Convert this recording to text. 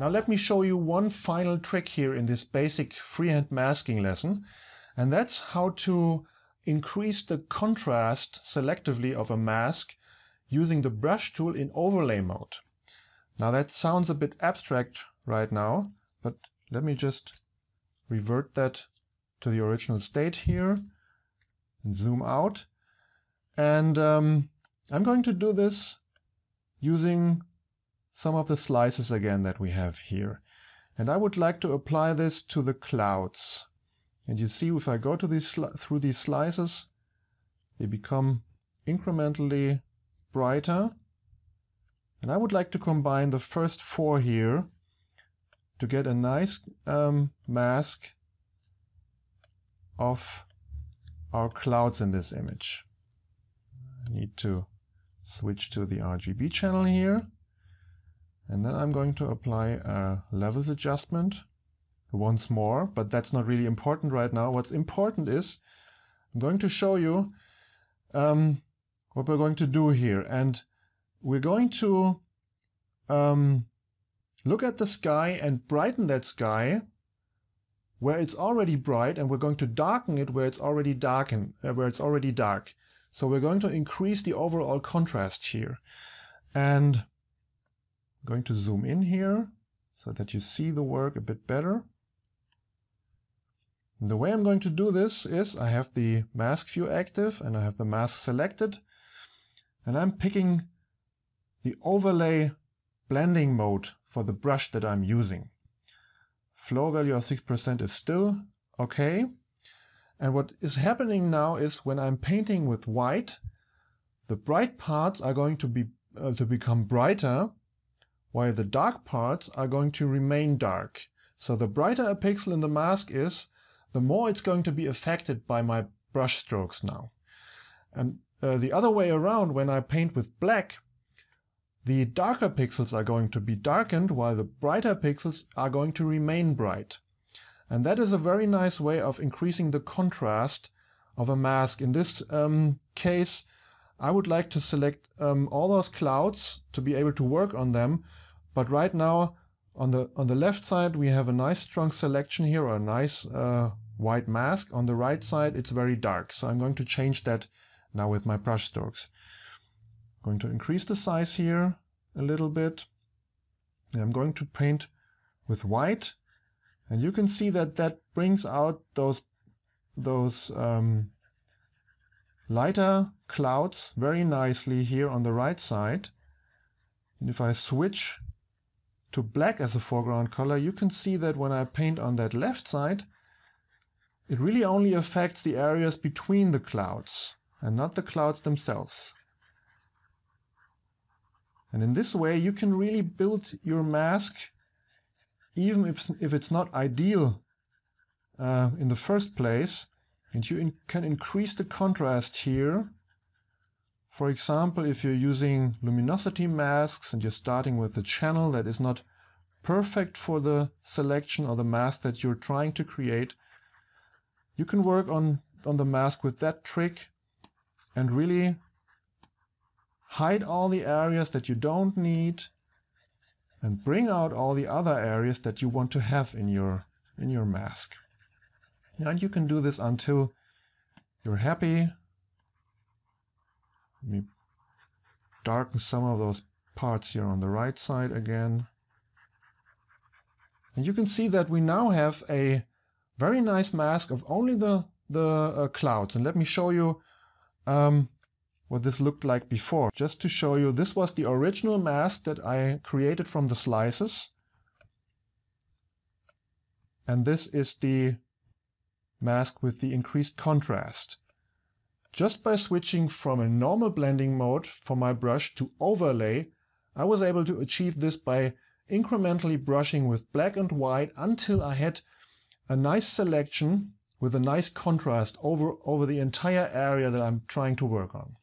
Now let me show you one final trick here in this basic freehand masking lesson, and that's how to increase the contrast selectively of a mask using the brush tool in overlay mode. Now that sounds a bit abstract right now, but let me just revert that to the original state here and zoom out. And I'm going to do this using some of the slices again that we have here. And I would like to apply this to the clouds. And you see, if I go to these through these slices, they become incrementally brighter. And I would like to combine the first four here to get a nice mask of our clouds in this image. I need to switch to the RGB channel here. And then I'm going to apply a levels adjustment once more, but that's not really important right now. What's important is I'm going to show you what we're going to do here. And we're going to look at the sky and brighten that sky where it's already bright, and we're going to darken it where it's already dark. So we're going to increase the overall contrast here. And I'm going to zoom in here so that you see the work a bit better. And the way I'm going to do this is I have the mask view active and I have the mask selected, and I'm picking the overlay blending mode for the brush that I'm using. Flow value of 6% is still okay. And what is happening now is when I'm painting with white, the bright parts are going to become brighter, while the dark parts are going to remain dark. So the brighter a pixel in the mask is, the more it's going to be affected by my brush strokes now. And the other way around, when I paint with black, the darker pixels are going to be darkened, while the brighter pixels are going to remain bright. And that is a very nice way of increasing the contrast of a mask. In this case, I would like to select all those clouds to be able to work on them. But right now, on the left side, we have a nice strong selection here, or a nice white mask. On the right side, it's very dark. So I'm going to change that now with my brush strokes. I'm going to increase the size here a little bit. And I'm going to paint with white. And you can see that that brings out those lighter clouds very nicely here on the right side. And if I switch to black as a foreground color, you can see that when I paint on that left side, it really only affects the areas between the clouds and not the clouds themselves. And in this way, you can really build your mask, even if it's not ideal in the first place, and you can increase the contrast here. For example, if you're using luminosity masks and you're starting with a channel that is not perfect for the selection or the mask that you're trying to create, you can work on the mask with that trick and really hide all the areas that you don't need and bring out all the other areas that you want to have in your mask. And you can do this until you're happy. Let me darken some of those parts here on the right side again. And you can see that we now have a very nice mask of only the clouds. And let me show you what this looked like before. Just to show you, this was the original mask that I created from the slices. And this is the mask with the increased contrast. Just by switching from a normal blending mode for my brush to overlay, I was able to achieve this by incrementally brushing with black and white until I had a nice selection with a nice contrast over the entire area that I'm trying to work on.